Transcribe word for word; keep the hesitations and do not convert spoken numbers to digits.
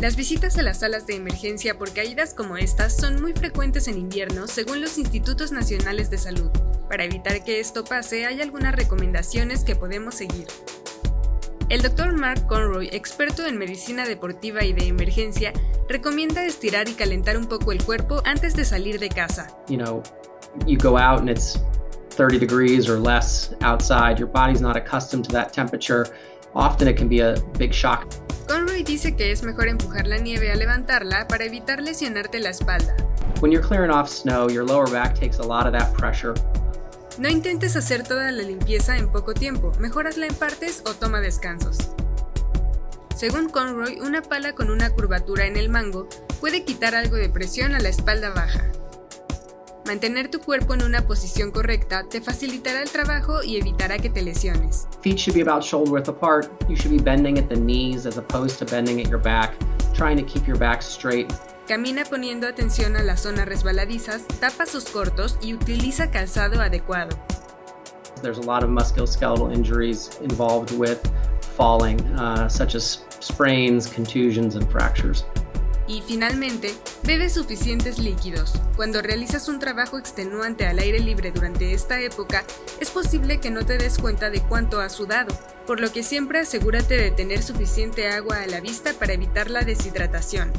Las visitas a las salas de emergencia por caídas como estas son muy frecuentes en invierno según los Institutos Nacionales de Salud. Para evitar que esto pase, hay algunas recomendaciones que podemos seguir. El doctor Mark Conroy, experto en medicina deportiva y de emergencia, recomienda estirar y calentar un poco el cuerpo antes de salir de casa. You know, you go out and it's thirty degrees or less outside. Your body's not accustomed to that temperature. Often it can be a big shock. Conroy dice que es mejor empujar la nieve a levantarla para evitar lesionarte la espalda. When you're clearing off snow, your lower back takes a lot of that pressure. No intentes hacer toda la limpieza en poco tiempo, mejor hazla en partes o toma descansos. Según Conroy, una pala con una curvatura en el mango puede quitar algo de presión a la espalda baja. Mantener tu cuerpo en una posición correcta te facilitará el trabajo y evitará que te lesiones. Feet should be about shoulder width apart. You should be bending at the knees as opposed to bending at your back, trying to keep your back straight. Camina poniendo atención a las zonas resbaladizas, tapa sus cortos y utiliza calzado adecuado. There's a lot of musculoskeletal injuries involved with falling, uh, such as sprains, contusions and fractures. Y finalmente, bebe suficientes líquidos. Cuando realizas un trabajo extenuante al aire libre durante esta época, es posible que no te des cuenta de cuánto has sudado, por lo que siempre asegúrate de tener suficiente agua a la vista para evitar la deshidratación.